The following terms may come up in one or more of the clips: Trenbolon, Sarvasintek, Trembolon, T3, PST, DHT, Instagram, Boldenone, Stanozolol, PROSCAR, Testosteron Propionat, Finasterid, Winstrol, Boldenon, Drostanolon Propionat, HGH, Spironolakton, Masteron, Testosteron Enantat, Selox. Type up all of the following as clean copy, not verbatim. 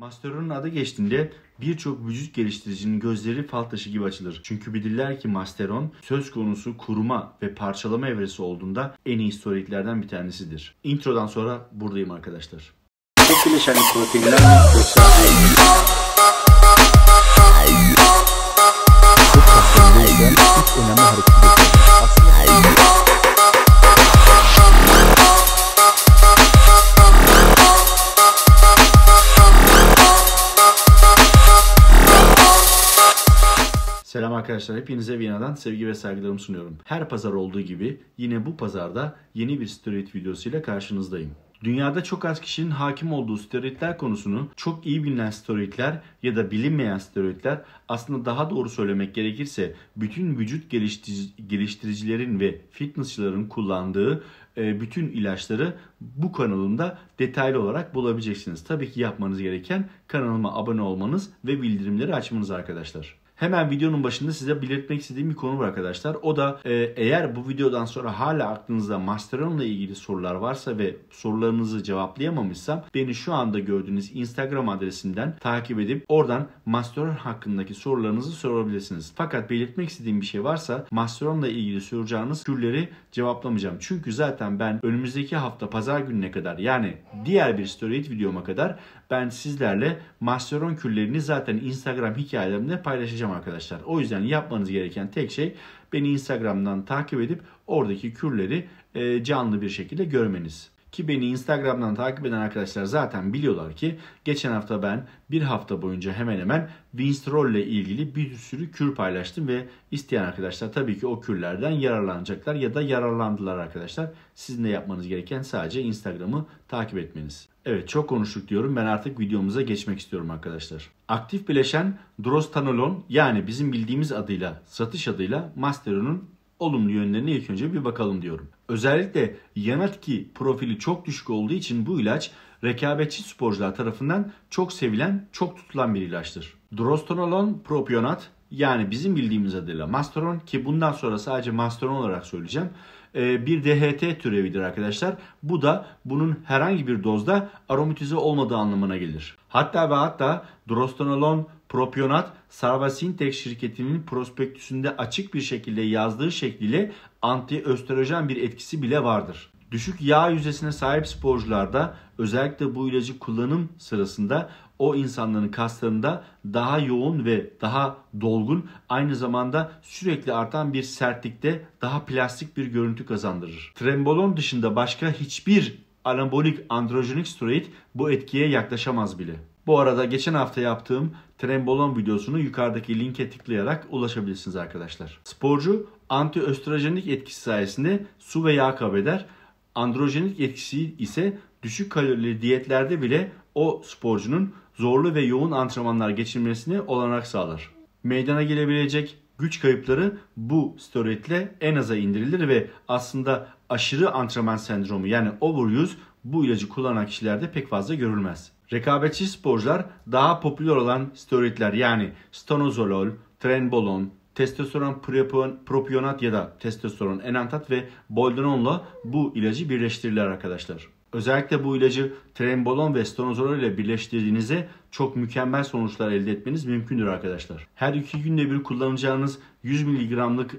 Masteron'un adı geçtiğinde birçok vücut geliştiricinin gözleri fal taşı gibi açılır. Çünkü bilirler ki Masteron söz konusu kuruma ve parçalama evresi olduğunda en iyi steroidlerden bir tanesidir. Introdan sonra buradayım arkadaşlar. Selam arkadaşlar, hepinize Viyana'dan sevgi ve saygılarımı sunuyorum. Her pazar olduğu gibi yine bu pazarda yeni bir steroid videosuyla karşınızdayım. Dünyada çok az kişinin hakim olduğu steroidler konusunu çok iyi bilinen steroidler ya da bilinmeyen steroidler, aslında daha doğru söylemek gerekirse bütün vücut geliştiricilerin ve fitnessçıların kullandığı bütün ilaçları bu kanalımda detaylı olarak bulabileceksiniz. Tabii ki yapmanız gereken kanalıma abone olmanız ve bildirimleri açmanız arkadaşlar. Hemen videonun başında size belirtmek istediğim bir konu var arkadaşlar. O da eğer bu videodan sonra hala aklınızda Masteron'la ilgili sorular varsa ve sorularınızı cevaplayamamışsam beni şu anda gördüğünüz Instagram adresimden takip edip oradan Masteron hakkındaki sorularınızı sorabilirsiniz. Fakat belirtmek istediğim bir şey varsa Masteron'la ilgili soracağınız türleri cevaplamayacağım. Çünkü zaten ben önümüzdeki hafta pazar gününe kadar, yani diğer bir steroid videoma kadar ben sizlerle Masteron küllerini zaten Instagram hikayelerimde paylaşacağım arkadaşlar. O yüzden yapmanız gereken tek şey beni Instagram'dan takip edip oradaki kürleri canlı bir şekilde görmeniz. Ki beni Instagram'dan takip eden arkadaşlar zaten biliyorlar ki geçen hafta ben bir hafta boyunca hemen hemen Winstrol ile ilgili bir sürü kür paylaştım ve isteyen arkadaşlar tabii ki o kürlerden yararlanacaklar ya da yararlandılar arkadaşlar. Sizin de yapmanız gereken sadece Instagram'ı takip etmeniz. Evet, çok konuştuk diyorum, ben artık videomuza geçmek istiyorum arkadaşlar. Aktif bileşen Drostanolon, yani bizim bildiğimiz adıyla, satış adıyla Masteron'un olumlu yönlerine ilk önce bir bakalım diyorum. Özellikle yan etki profili çok düşük olduğu için bu ilaç rekabetçi sporcular tarafından çok sevilen, çok tutulan bir ilaçtır. Drostanolon Propionat, yani bizim bildiğimiz adıyla Masteron, ki bundan sonra sadece Masteron olarak söyleyeceğim, bir DHT türevidir arkadaşlar. Bu da bunun herhangi bir dozda aromatize olmadığı anlamına gelir. Hatta ve hatta Drostanolon Propionat, Sarvasintek şirketinin prospektüsünde açık bir şekilde yazdığı şekliyle antiöstrojen bir etkisi bile vardır. Düşük yağ yüzdesine sahip sporcularda özellikle bu ilacı kullanım sırasında o insanların kaslarında daha yoğun ve daha dolgun, aynı zamanda sürekli artan bir sertlikte daha plastik bir görüntü kazandırır. Trembolon dışında başka hiçbir anabolik androjenik steroid bu etkiye yaklaşamaz bile. Bu arada geçen hafta yaptığım Trembolon videosunu yukarıdaki linke tıklayarak ulaşabilirsiniz arkadaşlar. Sporcu antiöstrojenik etkisi sayesinde su ve yağ kaybeder. Androjenik etkisi ise düşük kalorili diyetlerde bile o sporcunun zorlu ve yoğun antrenmanlar geçirmesini olanak sağlar. Meydana gelebilecek güç kayıpları bu steroidle en aza indirilir ve aslında aşırı antrenman sendromu, yani overuse, bu ilacı kullanan kişilerde pek fazla görülmez. Rekabetçi sporcular daha popüler olan steroidler, yani Stanozolol, Trenbolon, Testosteron Propionat ya da Testosteron Enantat ve Boldenonla bu ilacı birleştirirler arkadaşlar. Özellikle bu ilacı Trenbolon ve Stanozolol ile birleştirdiğinizde çok mükemmel sonuçlar elde etmeniz mümkündür arkadaşlar. Her 2 günde bir kullanacağınız 100 mg'lık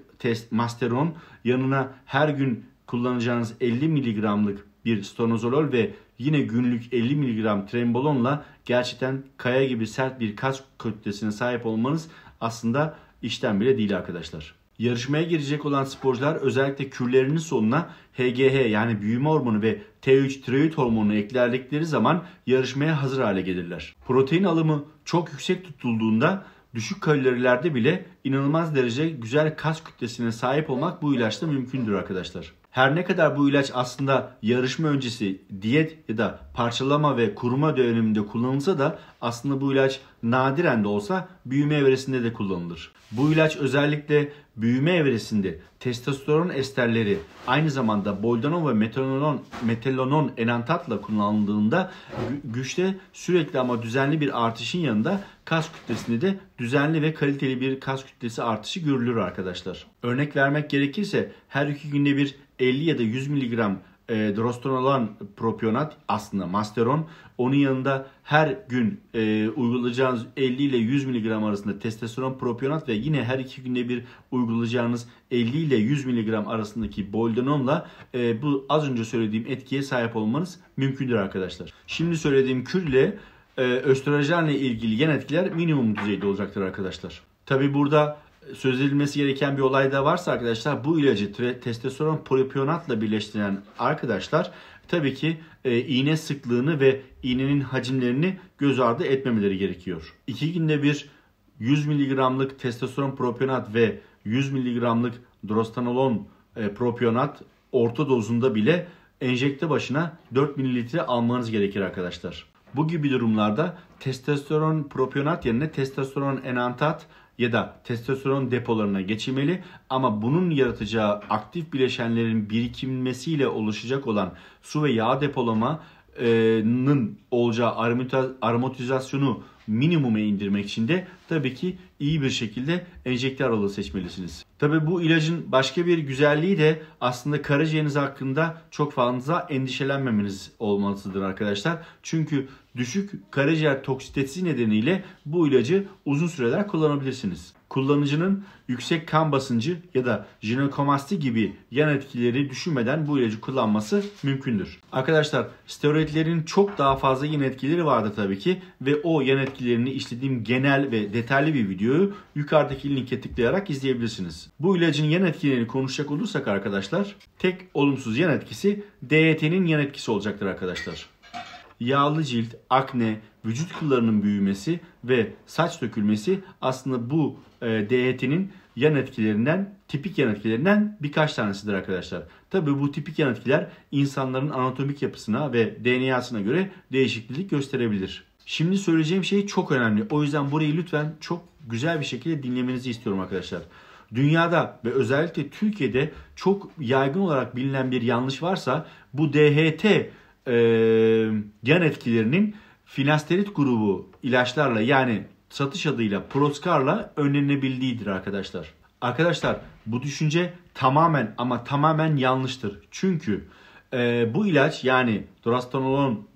Masteron, yanına her gün kullanacağınız 50 mg'lık bir Stanozolol ve yine günlük 50 mg Trenbolonla gerçekten kaya gibi sert bir kas kütlesine sahip olmanız aslında işten bile değil arkadaşlar. Yarışmaya girecek olan sporcular özellikle kürlerinin sonuna HGH, yani büyüme hormonu ve T3 tiroid hormonunu eklerdikleri zaman yarışmaya hazır hale gelirler. Protein alımı çok yüksek tutulduğunda düşük kalorilerde bile inanılmaz derece güzel kas kütlesine sahip olmak bu ilaçla mümkündür arkadaşlar. Her ne kadar bu ilaç aslında yarışma öncesi diyet ya da parçalama ve kuruma döneminde kullanılsa da aslında bu ilaç nadiren de olsa büyüme evresinde de kullanılır. Bu ilaç özellikle büyüme evresinde testosteron esterleri, aynı zamanda boldenone ve metelonon enantatla kullanıldığında güçte sürekli ama düzenli bir artışın yanında kas kütlesinde de düzenli ve kaliteli bir kas kütlesi artışı görülür arkadaşlar. Örnek vermek gerekirse her 2 günde bir 50 ya da 100 mg Drostanolon Propionat aslında Masteron. Onun yanında her gün uygulayacağınız 50 ile 100 mg arasında Testosteron Propionat ve yine her 2 günde bir uygulayacağınız 50 ile 100 mg arasındaki Boldenonla bu az önce söylediğim etkiye sahip olmanız mümkündür arkadaşlar. Şimdi söylediğim kürle östrojenle ilgili yan etkiler minimum düzeyde olacaktır arkadaşlar. Tabi burada söz edilmesi gereken bir olay da varsa arkadaşlar, bu ilacı testosteron propionatla birleştiren arkadaşlar tabii ki iğne sıklığını ve iğnenin hacimlerini göz ardı etmemeleri gerekiyor. 2 günde bir 100 mg'lık testosteron propionat ve 100 mg'lık drostanolon propionat orta dozunda bile enjekte başına 4 ml almanız gerekir arkadaşlar. Bu gibi durumlarda testosteron propionat yerine testosteron enantat ya da testosteron depolarına geçilmeli, ama bunun yaratacağı aktif bileşenlerin birikimlesiyle oluşacak olan su ve yağ depolamanın olacağı aromatizasyonu minimuma indirmek için de tabii ki iyi bir şekilde enjekte aralığı seçmelisiniz. Tabii bu ilacın başka bir güzelliği de aslında karaciğeriniz hakkında çok fazla endişelenmemeniz olmasıdır arkadaşlar. Çünkü düşük karaciğer toksitesi nedeniyle bu ilacı uzun süreler kullanabilirsiniz. Kullanıcının yüksek kan basıncı ya da jinekomasti gibi yan etkileri düşünmeden bu ilacı kullanması mümkündür. Arkadaşlar, steroidlerin çok daha fazla yan etkileri vardı tabii ki ve o yan etkilerini işlediğim genel ve detaylı bir videoyu yukarıdaki linke tıklayarak izleyebilirsiniz. Bu ilacın yan etkilerini konuşacak olursak arkadaşlar, tek olumsuz yan etkisi DHT'nin yan etkisi olacaktır arkadaşlar. Yağlı cilt, akne, vücut kıllarının büyümesi ve saç dökülmesi aslında bu DHT'nin yan etkilerinden, tipik yan etkilerinden birkaç tanesidir arkadaşlar. Tabii bu tipik yan etkiler insanların anatomik yapısına ve DNA'sına göre değişiklik gösterebilir. Şimdi söyleyeceğim şey çok önemli. O yüzden burayı lütfen çok güzel bir şekilde dinlemenizi istiyorum arkadaşlar. Dünyada ve özellikle Türkiye'de çok yaygın olarak bilinen bir yanlış varsa bu DHT yan etkilerinin Finasterid grubu ilaçlarla, yani satış adıyla PROSCAR'la önlenebildiğidir arkadaşlar. Arkadaşlar, bu düşünce tamamen ama tamamen yanlıştır. Çünkü bu ilaç, yani drostanolon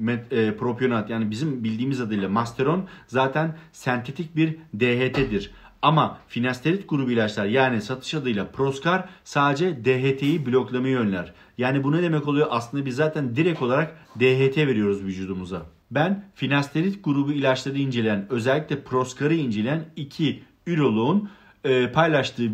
propionat, yani bizim bildiğimiz adıyla Masteron, zaten sentetik bir DHT'dir. Ama finasterid grubu ilaçlar, yani satış adıyla PROSCAR, sadece DHT'yi bloklamayı önler. Yani bu ne demek oluyor? Aslında biz zaten direkt olarak DHT veriyoruz vücudumuza. Ben finasterid grubu ilaçları inceleyen, özellikle PROSCAR'ı inceleyen iki üroloğun paylaştığı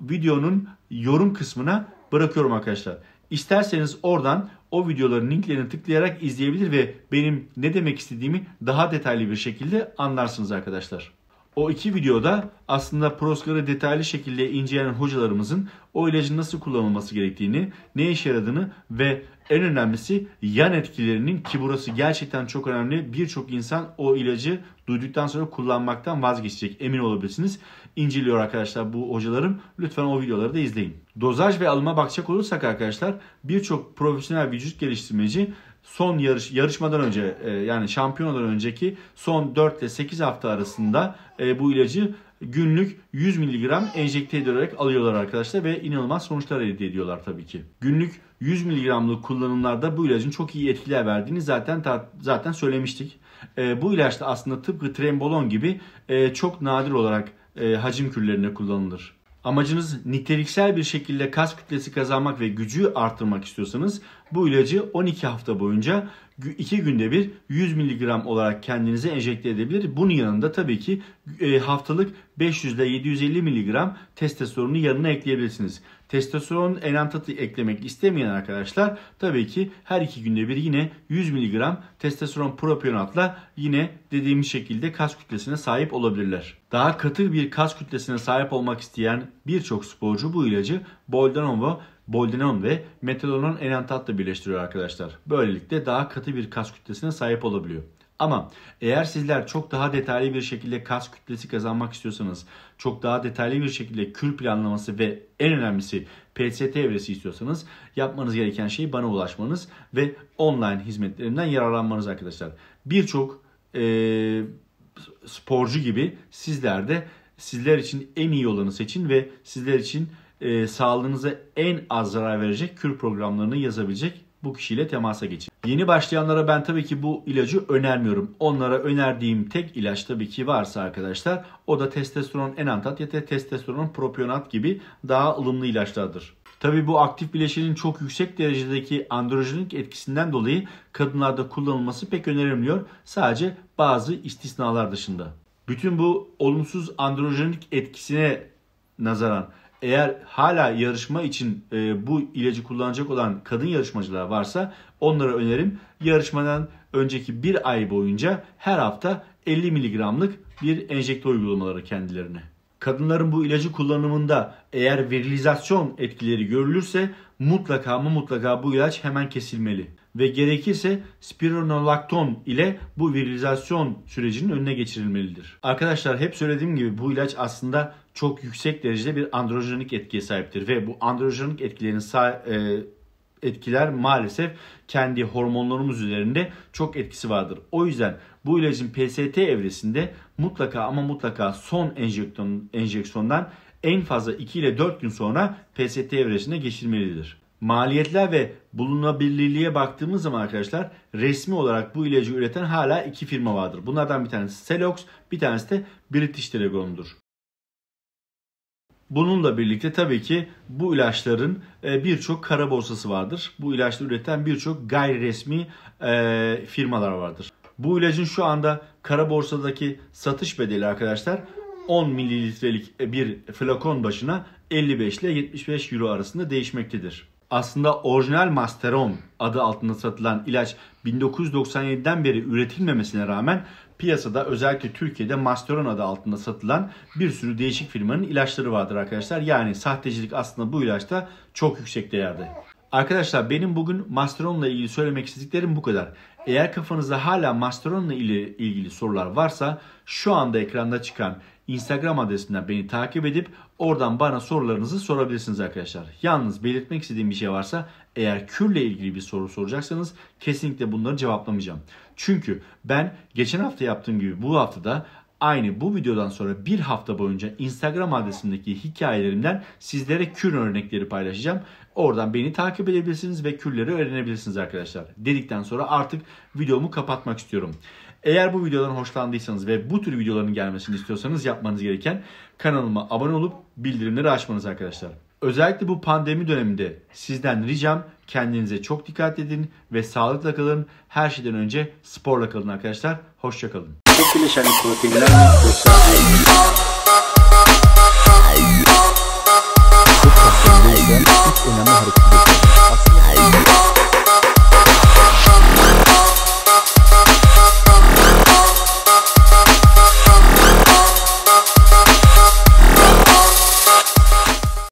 videonun yorum kısmına bırakıyorum arkadaşlar. İsterseniz oradan o videoların linklerini tıklayarak izleyebilir ve benim ne demek istediğimi daha detaylı bir şekilde anlarsınız arkadaşlar. O iki videoda aslında PROSCAR'ı detaylı şekilde inceleyen hocalarımızın o ilacın nasıl kullanılması gerektiğini, ne işe yaradığını ve en önemlisi yan etkilerinin, ki burası gerçekten çok önemli, birçok insan o ilacı duyduktan sonra kullanmaktan vazgeçecek, emin olabilirsiniz, İnceliyor arkadaşlar bu hocalarım. Lütfen o videoları da izleyin. Dozaj ve alıma bakacak olursak arkadaşlar, birçok profesyonel vücut geliştirmeci son yarışmadan önce, yani şampiyonadan önceki son 4 ile 8 hafta arasında bu ilacı günlük 100 mg enjekte ederek alıyorlar arkadaşlar ve inanılmaz sonuçlar elde ediyorlar tabii ki. Günlük 100 mg'lık kullanımlarda bu ilacın çok iyi etkiler verdiğini zaten söylemiştik. Bu ilaç da aslında tıpkı Trembolon gibi çok nadir olarak hacim kürlerine kullanılır. Amacınız niteliksel bir şekilde kas kütlesi kazanmak ve gücü artırmak istiyorsanız bu ilacı 12 hafta boyunca 2 günde bir 100 mg olarak kendinize enjekte edebilir. Bunun yanında tabii ki haftalık 500 ile 750 mg testosteronu yanına ekleyebilirsiniz. Testosteron enantatı eklemek istemeyen arkadaşlar tabii ki her 2 günde bir yine 100 mg testosteron propionatla yine dediğim şekilde kas kütlesine sahip olabilirler. Daha katı bir kas kütlesine sahip olmak isteyen birçok sporcu bu ilacı Boldenone ve Testosteron enantatla birleştiriyor arkadaşlar. Böylelikle daha katı bir kas kütlesine sahip olabiliyor. Ama eğer sizler çok daha detaylı bir şekilde kas kütlesi kazanmak istiyorsanız, çok daha detaylı bir şekilde kür planlaması ve en önemlisi PST evresi istiyorsanız, yapmanız gereken şey bana ulaşmanız ve online hizmetlerimden yararlanmanız arkadaşlar. Birçok sporcu gibi sizler de sizler için en iyi olanı seçin ve sizler için sağlığınıza en az zarar verecek kür programlarını yazabilecek bu kişiyle temasa geçin. Yeni başlayanlara ben tabii ki bu ilacı önermiyorum. Onlara önerdiğim tek ilaç tabii ki varsa arkadaşlar o da testosteron enantat ya da testosteron propionat gibi daha ılımlı ilaçlardır. Tabii bu aktif bileşenin çok yüksek derecedeki androjenik etkisinden dolayı kadınlarda kullanılması pek önerilmiyor. Sadece bazı istisnalar dışında. Bütün bu olumsuz androjenik etkisine nazaran eğer hala yarışma için bu ilacı kullanacak olan kadın yarışmacılar varsa onlara önerim yarışmadan önceki bir ay boyunca her hafta 50 mg'lık bir enjekte uygulamaları kendilerine. Kadınların bu ilacı kullanımında eğer virilizasyon etkileri görülürse mutlaka bu ilaç hemen kesilmeli. Ve gerekirse spironolakton ile bu virilizasyon sürecinin önüne geçirilmelidir. Arkadaşlar hep söylediğim gibi bu ilaç aslında çok yüksek derecede bir androjenik etkiye sahiptir. Ve bu androjenik etkiler maalesef kendi hormonlarımız üzerinde çok etkisi vardır. O yüzden bu ilacın PST evresinde mutlaka son enjeksiyondan en fazla 2 ile 4 gün sonra PST evresine geçilmelidir. Maliyetler ve bulunabilirliğe baktığımız zaman arkadaşlar resmi olarak bu ilacı üreten hala 2 firma vardır. Bunlardan bir tanesi Selox, bir tanesi de British Telecom'dur. Bununla birlikte tabii ki bu ilaçların birçok kara borsası vardır. Bu ilaçları üreten birçok gayri resmi firmalar vardır. Bu ilacın şu anda kara borsadaki satış bedeli arkadaşlar 10 mililitrelik bir flakon başına 55 ile 75 euro arasında değişmektedir. Aslında orijinal Masteron adı altında satılan ilaç 1997'den beri üretilmemesine rağmen piyasada özellikle Türkiye'de Masteron adı altında satılan bir sürü değişik firmanın ilaçları vardır arkadaşlar. Yani sahtecilik aslında bu ilaçta çok yüksek değerde. Arkadaşlar benim bugün Masteron'la ilgili söylemek istediklerim bu kadar. Eğer kafanızda hala Masteron'la ilgili sorular varsa şu anda ekranda çıkan Instagram adresinden beni takip edip oradan bana sorularınızı sorabilirsiniz arkadaşlar. Yalnız belirtmek istediğim bir şey varsa eğer kürle ilgili bir soru soracaksanız kesinlikle bunları cevaplamayacağım. Çünkü ben geçen hafta yaptığım gibi bu haftada aynı bu videodan sonra bir hafta boyunca Instagram adresimdeki hikayelerimden sizlere kür örnekleri paylaşacağım. Oradan beni takip edebilirsiniz ve kürleri öğrenebilirsiniz arkadaşlar. Dedikten sonra artık videomu kapatmak istiyorum. Eğer bu videodan hoşlandıysanız ve bu tür videoların gelmesini istiyorsanız yapmanız gereken kanalıma abone olup bildirimleri açmanız arkadaşlar. Özellikle bu pandemi döneminde sizden ricam kendinize çok dikkat edin ve sağlıkla kalın. Her şeyden önce sporla kalın arkadaşlar. Hoşça kalın. Çok önemli hareketler.